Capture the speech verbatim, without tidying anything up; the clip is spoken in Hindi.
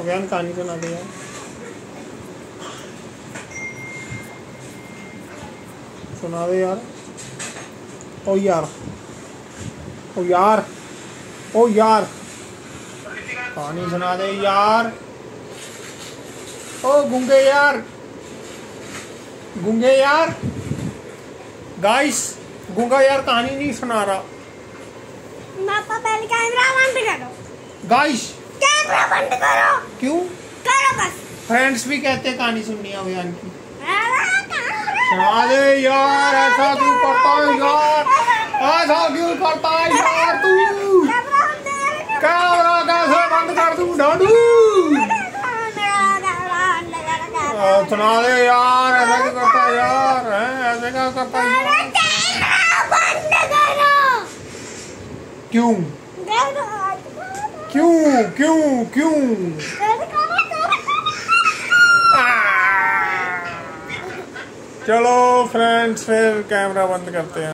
अभियान कहानी सुना दे यार। सुना दे यार। ओ यार ओ यार ओ यार कहानी सुना दे यार। ओ गूंगे यार गूंगे यार गाइस गूंगा यार कहानी नहीं सुना रहा। पापा पहले कैमरा बंद करो। गाइस कैमरा बंद करो। क्यों? करो बस। फ्रेंड्स भी कहते हैं कहानी सुननी है अभियान की। सुना दे यार। ऐसा क्यों करता है यार? ऐसा क्यों करता है यार तू? कैमरा कैसे बंद कर दूं ढाडू? सुना दे यार। ऐसा क्यों करता है यार? ऐसे क्या करता है? क्यों क्यों क्यों क्यों चलो फ्रेंड्स फिर कैमरा बंद करते हैं।